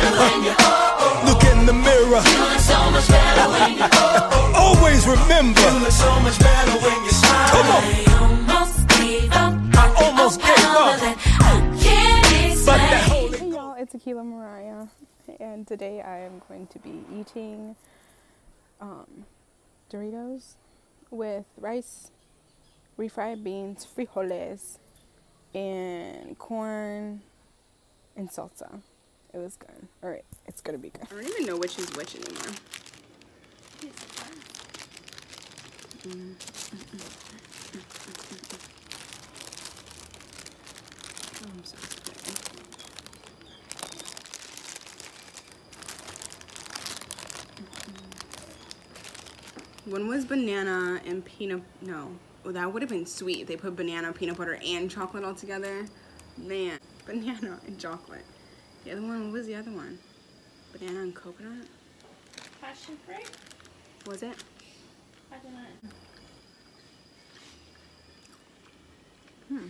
better when you oh, oh. Look in the mirror. You look so much better when you oh, oh. Always remember. You look so much better when you smile. Come on. I almost gave up. I almost gave up. I can't explain. Hey y'all, it's Aquila Mariah, and today I am going to be eating Doritos with rice, refried beans, frijoles, and corn and salsa. It was good. All right, it's gonna be good. I don't even know which is which anymore. Oh, I'm so scared. One was banana and peanut, no. Oh, that would have been sweet. They put banana, peanut butter, and chocolate all together. Man, banana and chocolate. The other one, what was the other one? Banana and coconut? Passion fruit? Was it? I don't know. Hmm.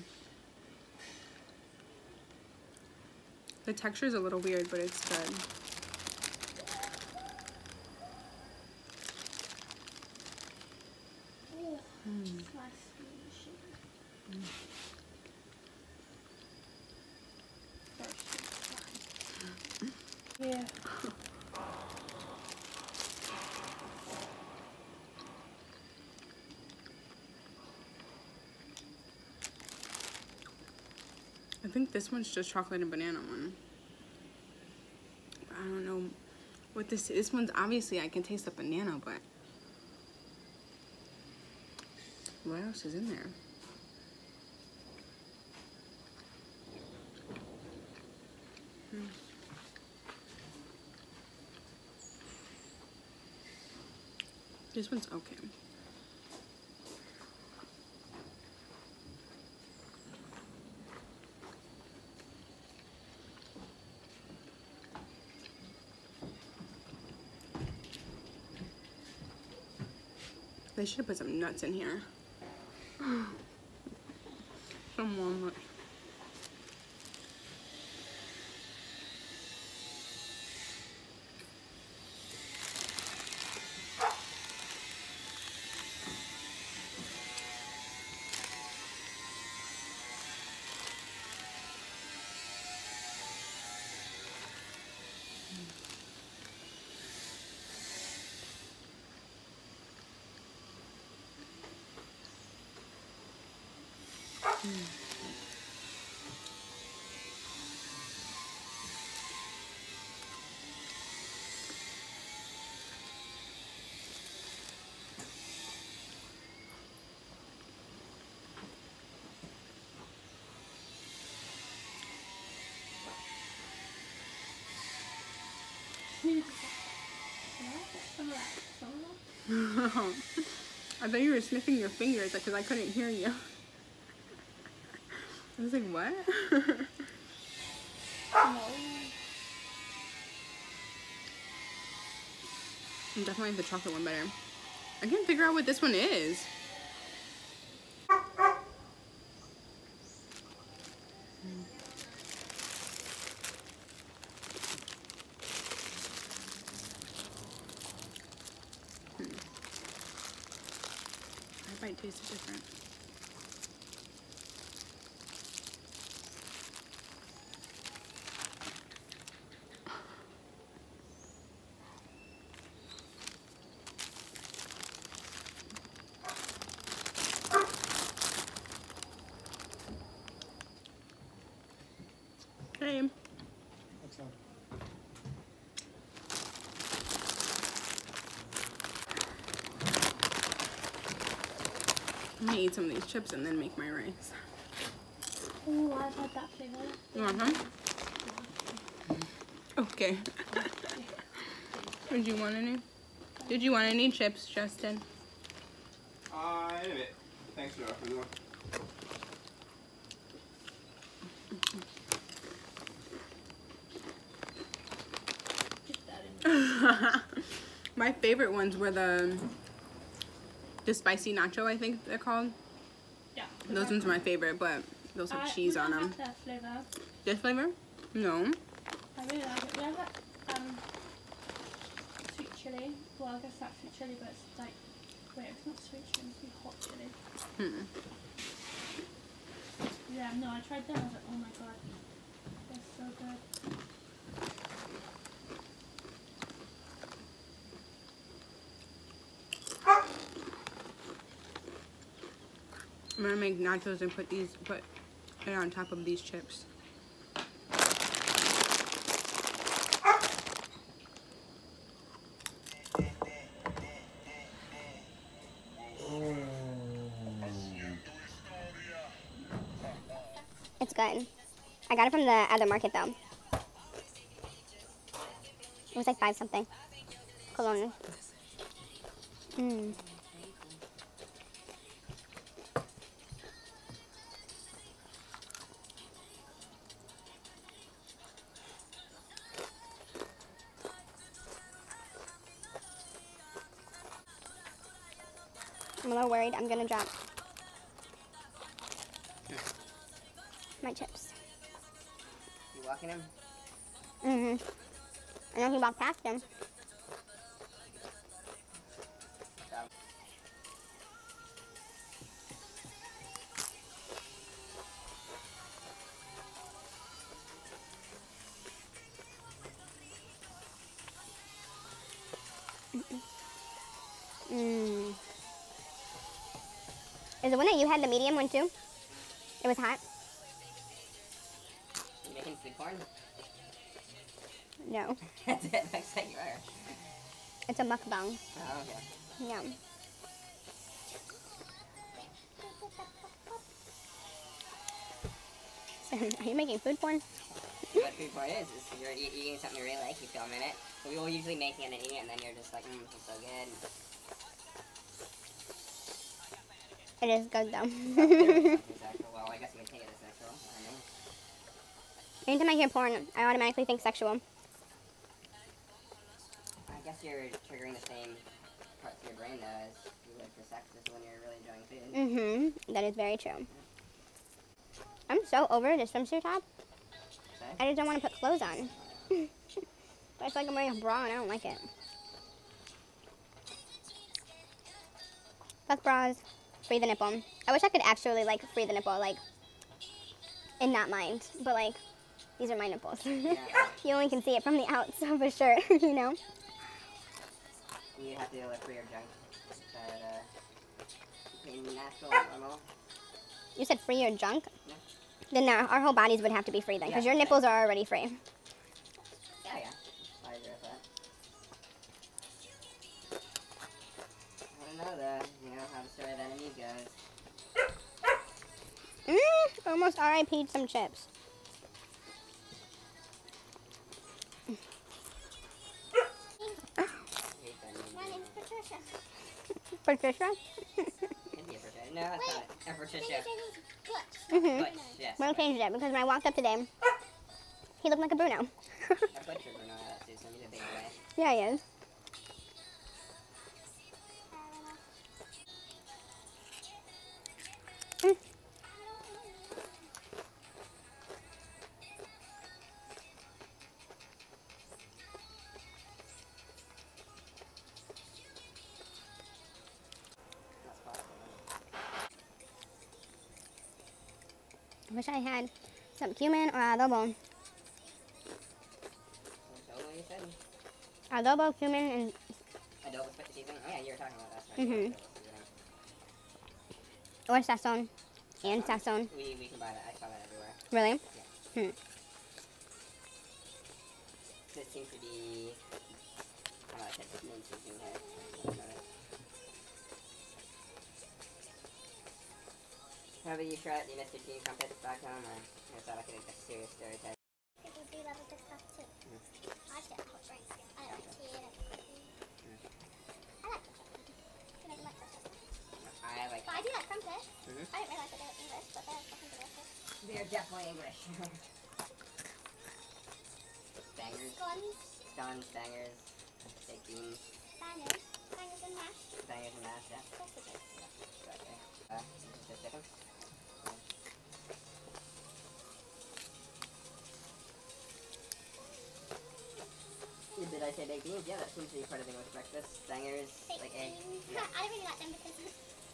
The texture is a little weird, but it's good. Yeah. I think this one's just chocolate and banana one. But I don't know what this is. This one's obviously, I can taste the banana, but what else is in there? Hmm. This one's okay. They should have put some nuts in here. Some walnut. Mm. I thought you were sniffing your fingers because I couldn't hear you. I was like, what? I'm definitely the chocolate one better. I can't figure out what this one is. That might taste different. Same. I'm gonna eat some of these chips and then make my rice. Oh, I've had that flavor. Okay. Did you want any? Did you want any chips, Justin? In a bit. Thanks for offering. My favorite ones were the spicy nacho, I think they're called. Yeah. Those ones are my favorite, but those have cheese on them. This flavor? No. I really like it. we have that sweet chilli. Well, I guess that's sweet chilli, but it's like, wait, it's not sweet chilli, it's hot chilli. Hmm. Yeah, no, I tried them. I was like, oh my god, they're so good. I'm gonna make nachos and put it on top of these chips. It's good. I got it from the other market though. It was like 5 something. Cologne. Mmm. I'm a little worried I'm gonna drop my chips. You walking him? Mm-hmm. I know he walked past him. Mm. Is the one that you had the medium one too? It was hot. You making sweet corn? No. That's it. Next time you are. It's a mukbang. Oh, okay. Yeah. Are you making food porn? What food porn is? You're eating something you really like. You film in it. We will usually make it and then eat it, and then you're just like, mmm, it's so good. It is good though. Well, I guess we can take it as sexual. I know. Anytime I hear porn, I automatically think sexual. I guess you're triggering the same parts of your brain though as you would for sex, just when you're really enjoying food. Mm-hmm. That is very true. Yeah. I'm so over this swimsuit top. Okay. I just don't want to put clothes on. But I feel like I'm wearing a bra and I don't like it. Fuck bras. Free the nipple. I wish I could actually like free the nipple, like, and not mind. But like, these are my nipples. Yeah. You only can see it from the outs of a shirt, you know. You have to deal with free or junk. But natural, normal. You said free or junk. Yeah. Then our whole bodies would have to be free then, because yeah, your nipples are already free. Yeah, yeah. I agree with that. I don't know though. You know how the story of that enemy goes. Mmm, almost RIP'd some chips. My name's Patricia. Patricia? Can be a Patricia. No, it's not. A Patricia. Mm-hmm. Butch, yes. We'll change it because when I walked up to them, he looked like a Bruno. I butchered Bruno out too, so he's a big guy. Yeah, he is. I wish I had some cumin or adobo. Adobo, cumin, and... Adobo, split season? Oh yeah, you were talking about that. Right? Mm-hmm. Or Sazon. And Sazon. We can buy that. I saw that everywhere. Really? Yeah. Hmm. This seems to be... I don't know, it's moon season here. How about you, Charlotte? You missed your team crumpets back home, or I thought I could make a serious story time. People do love the stuff too. I like the hot drinks. I like tea. I like the chocolate. You know, you like the chocolate. I like. But I do like crumpets. Mm-hmm. I don't realize that they're English, but they're fucking delicious. They're definitely English. Bangers. Scones. Scones, bangers, baked beans. Bangers. Bangers and mash. Bangers and mash, yeah. Sausages. Okay. Just a second. I say baked beans, yeah, that seems to be part of the go to breakfast. Bangers, baked like eggs. Yeah. I don't really like them because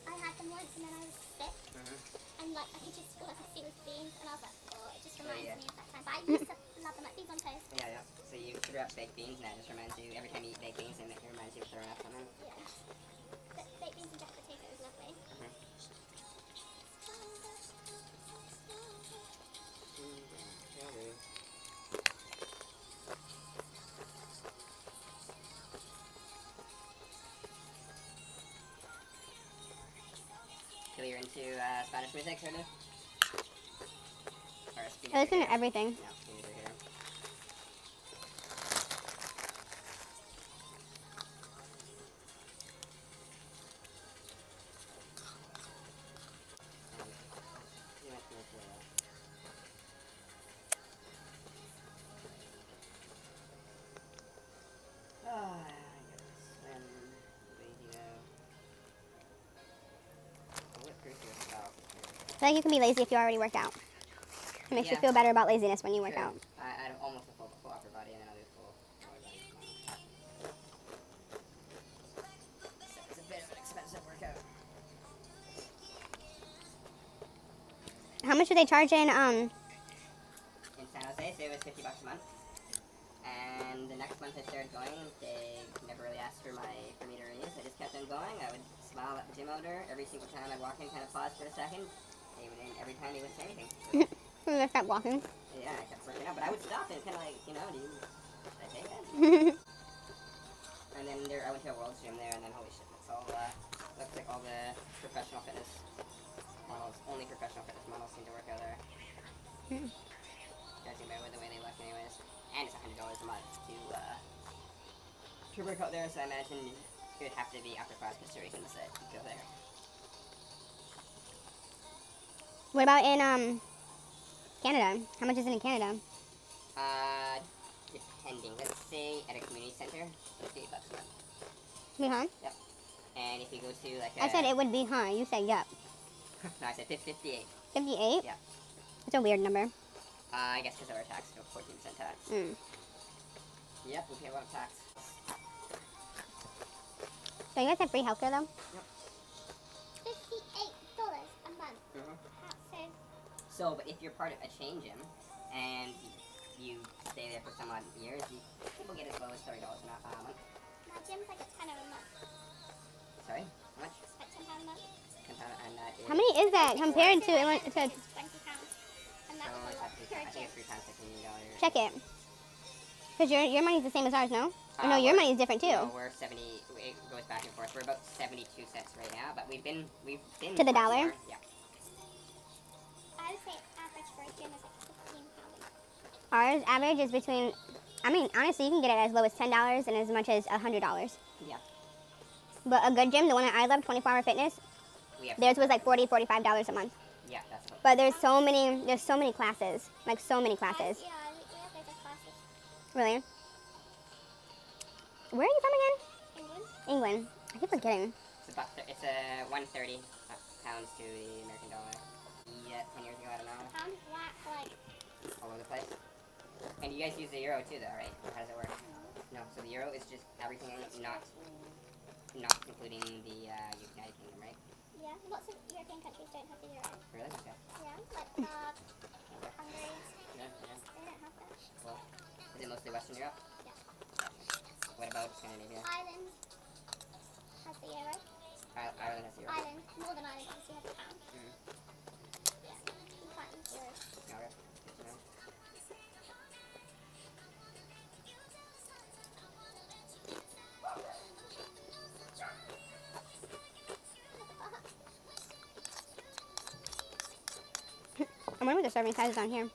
I had them once and then I was sick. And like I could just all I could see was beans and I was like, oh, it just reminds me of that time. But I used to love them like beans on toast. Yeah, yeah. So you threw up baked beans and that just reminds you, every time you eat baked beans it reminds you of throwing up on them. Yeah. But baked beans and jack potato is lovely. So you're into Spanish music, sort of? I listen to everything. No, neither here. Like you can be lazy if you already work out. It makes you feel better about laziness when you work out. I almost full upper body and then I'll do full lower body. So it's a bit of an expensive workout. How much do they charge in San Jose? So it was $50 a month. And the next month I started going, they never really asked for me to raise. I just kept them going. I would smile at the gym owner every single time I'd walk in, kind of pause for a second. And every time he wouldn't say anything. And I kept walking. Yeah, I kept working out, but I would stop and kind of like, you know, do you, should I say that? And then there, I went to a World's Gym there, and then holy shit, it's all, looks like all the professional fitness models, only professional fitness models seem to work out there. Judging by the way they look anyways. And it's $100 a month to work out there, so I imagine it would have to be upper class considerations that go there. What about in Canada? How much is it in Canada? Depending. Let's say at a community center, it's $8 a month. Yep. And if you go to like a... I said it would be high. You said yep. No, I said 58. 58? Yeah. That's a weird number. I guess because of our tax, so 14% tax. Yep, we pay a lot of tax. So you guys have free healthcare though? Yep. $58 a month. So, but if you're part of a chain gym and you stay there for some odd years, people get as low as $30 a month. My gym's like $10 a month. Sorry, how much? It's like £10 a month. How many is that compared to? It was £20. And that was I think it's 3 times $15. Check it. Because your money's the same as ours, no? Or no, your money's different too. No, we're 70. It goes back and forth. We're about 72 cents right now, but we've been to the dollar. Yeah. I would say average for a gym is like £15. Ours average is between, I mean, honestly, you can get it as low as $10 and as much as $100. Yeah. But a good gym, the one that I love, 24 Hour Fitness, theirs was like $40, $45 a month. Yeah, that's what. But there's so many classes, like so many classes. Yeah, I realize there's a classes. Really? Where are you from again? England. England. I keep forgetting. It's about it's a 130 pounds to the American dollar. Yeah, 10 years ago, I don't know. Sounds like all over the place. And you guys use the euro too, though, right? Or how does it work? No. So the euro is just everything, not including the United Kingdom, right? Yeah, lots of European countries don't have the euro. Really? Okay. Yeah, like Hungary. Yeah. They don't have that. Well, is it mostly Western Europe? Yeah. What about Scandinavia? Ireland has the euro. Ireland has the euro. Ireland, Northern Ireland obviously has the pound. I wonder what the serving size is on here.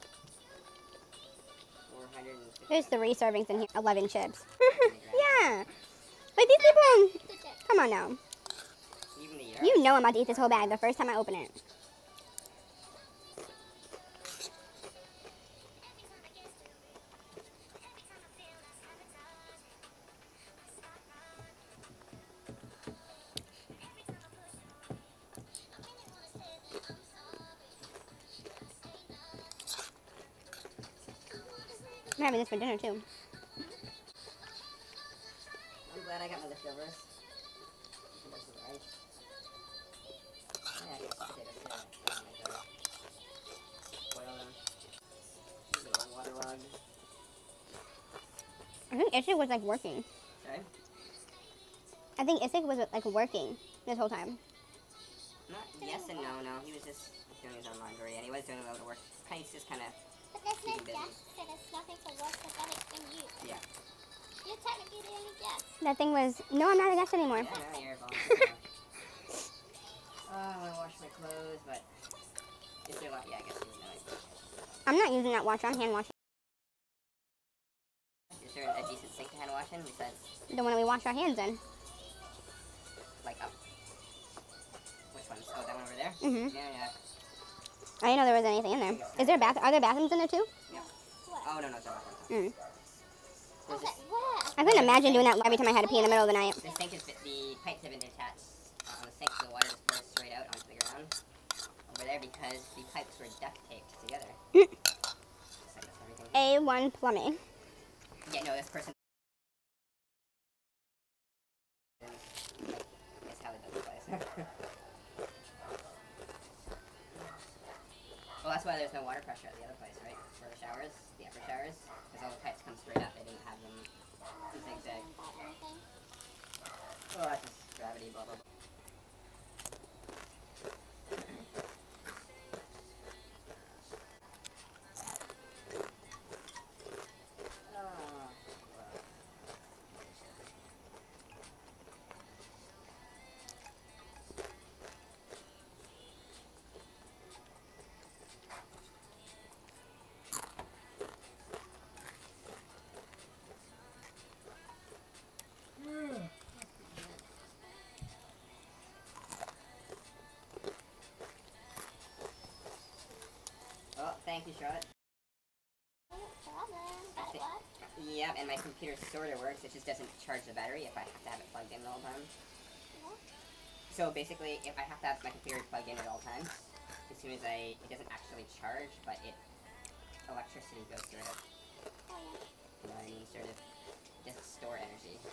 There's 3 servings in here, 11 chips. Yeah. But these people, come on now. You know I'm about to eat this whole bag the first time I open it. I'm having this for dinner too. glad I got my leftovers. And there's some rice. I have some potatoes here. I'm gonna go boil them. Use a little water rug. I think Issyk was like working. Sorry? I think Issyk was like working this whole time. Not yes and no, no. He was just doing his own laundry and he was doing a little work. He's just kind of. But there's no guest, so there's nothing for work pathetic in you. Yeah. You're technically the only guest. That thing was. No, I'm not a guest anymore. Yeah, no, you're a volunteer. Oh, I want to wash my clothes, but. Is there a lot? Yeah, I guess there's no idea. I'm not using that washer, I'm hand washing. Is there a decent sink to hand wash in besides? The one that we wash our hands in. Like up. Which one? Oh, that one over there? Mm-hmm. Yeah, yeah. I didn't know there was anything in there. Is there a bath? Are there bathrooms in there too? No. What? Oh no, no, sorry. Mm. Oh, what? I couldn't imagine doing that every time I had to pee in the middle of the night. The sink is the pipes have been detached on the sink, so the water just pours straight out onto the ground over there because the pipes were duct taped together. Mm. A1 plumbing. Yeah, no, this person. That's how they do it. Well, that's why there's no water pressure at the other place, right? For the showers, the upper showers, because all the pipes come straight up. They didn't have them zigzag. Oh, that's just gravity, blah, blah, blah. Oh, thank you, Charlotte. No problem. That works? Yep, and my computer sort of works. It just doesn't charge the battery if I have to have it plugged in the whole time. Yeah. So basically, if I have to have my computer plugged in at all times, as soon as I... It doesn't actually charge, but it... Electricity goes through it. Oh, yeah. You know what I mean? Sort of... Just store energy. Yeah.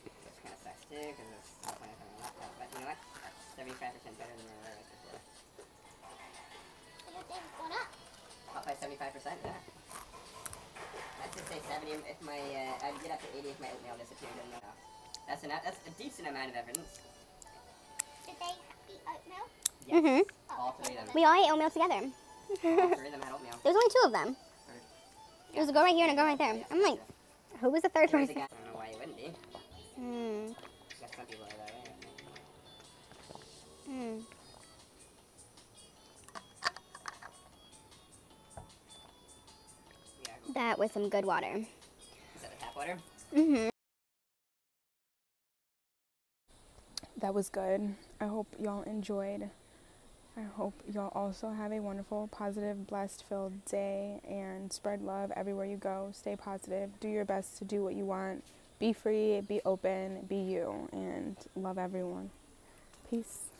Which kind of sucks too, because it's all kind of on my laptop. But you know what? That's 75% better than where I was before. Up by 75%, yeah. I'd just say 70. If my I'd get up to 80 if my oatmeal disappeared. And that's enough. That's a decent amount of evidence. Did they eat oatmeal? Yes. Mm-hmm. Oh, all three of them. We all ate oatmeal together. All three of them had oatmeal. There's only two of them. Yeah. There's a go right here and a go right there. Yeah, I'm like, who was the third person? I don't know why you wouldn't be. Hmm. Some people are that way. Hmm. That with some good water. Is that the tap water? Mm-hmm. That was good. I hope y'all enjoyed. I hope y'all also have a wonderful, positive, blessed-filled day and spread love everywhere you go. Stay positive. Do your best to do what you want. Be free, be open, be you, and love everyone. Peace.